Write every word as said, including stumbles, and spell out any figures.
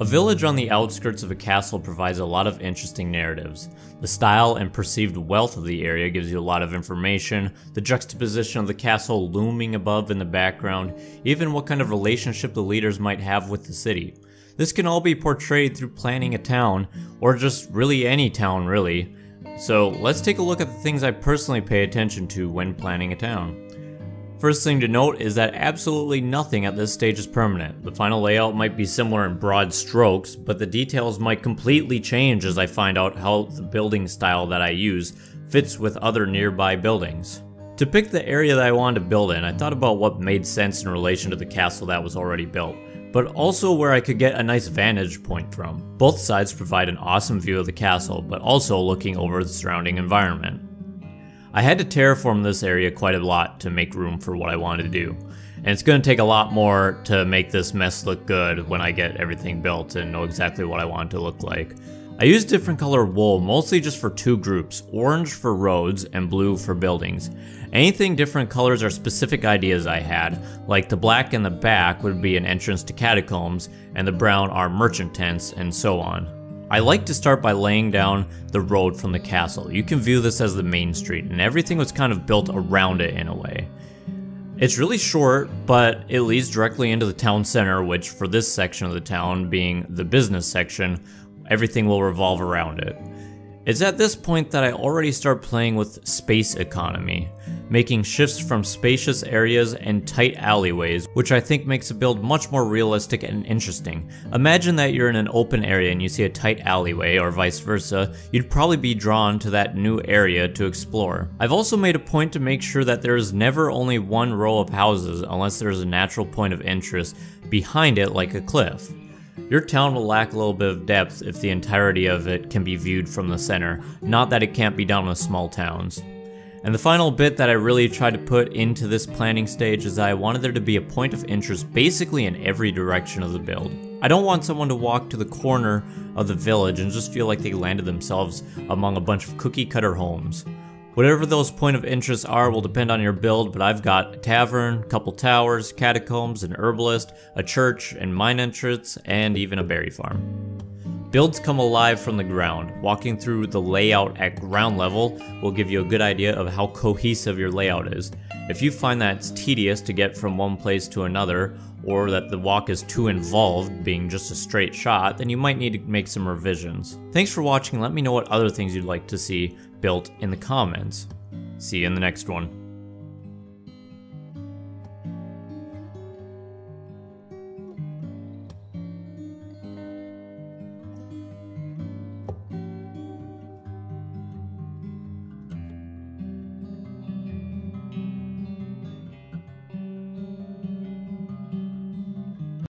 A village on the outskirts of a castle provides a lot of interesting narratives. The style and perceived wealth of the area gives you a lot of information, the juxtaposition of the castle looming above in the background, even what kind of relationship the leaders might have with the city. This can all be portrayed through planning a town, or just really any town really. So let's take a look at the things I personally pay attention to when planning a town. First thing to note is that absolutely nothing at this stage is permanent. The final layout might be similar in broad strokes, but the details might completely change as I find out how the building style that I use fits with other nearby buildings. To pick the area that I wanted to build in, I thought about what made sense in relation to the castle that was already built, but also where I could get a nice vantage point from. Both sides provide an awesome view of the castle, but also looking over the surrounding environment. I had to terraform this area quite a lot to make room for what I wanted to do, and it's going to take a lot more to make this mess look good when I get everything built and know exactly what I want it to look like. I used different color wool mostly just for two groups, orange for roads and blue for buildings. Anything different colors are specific ideas I had, like the black in the back would be an entrance to catacombs and the brown are merchant tents and so on. I like to start by laying down the road from the castle. You can view this as the main street, and everything was kind of built around it in a way. It's really short, but it leads directly into the town center, which for this section of the town, being the business section, everything will revolve around it. It's at this point that I already start playing with space economy, making shifts from spacious areas and tight alleyways, which I think makes a build much more realistic and interesting. Imagine that you're in an open area and you see a tight alleyway, or vice versa, you'd probably be drawn to that new area to explore. I've also made a point to make sure that there is never only one row of houses unless there's a natural point of interest behind it, like a cliff. Your town will lack a little bit of depth if the entirety of it can be viewed from the center, not that it can't be done with small towns. And the final bit that I really tried to put into this planning stage is that I wanted there to be a point of interest basically in every direction of the build. I don't want someone to walk to the corner of the village and just feel like they landed themselves among a bunch of cookie cutter homes. Whatever those point of interest are will depend on your build, but I've got a tavern, couple towers, catacombs, an herbalist, a church, and mine entrance, and even a berry farm. Builds come alive from the ground. Walking through the layout at ground level will give you a good idea of how cohesive your layout is. If you find that it's tedious to get from one place to another, or that the walk is too involved, being just a straight shot, then you might need to make some revisions. Thanks for watching. Let me know what other things you'd like to see built in the comments. See you in the next one.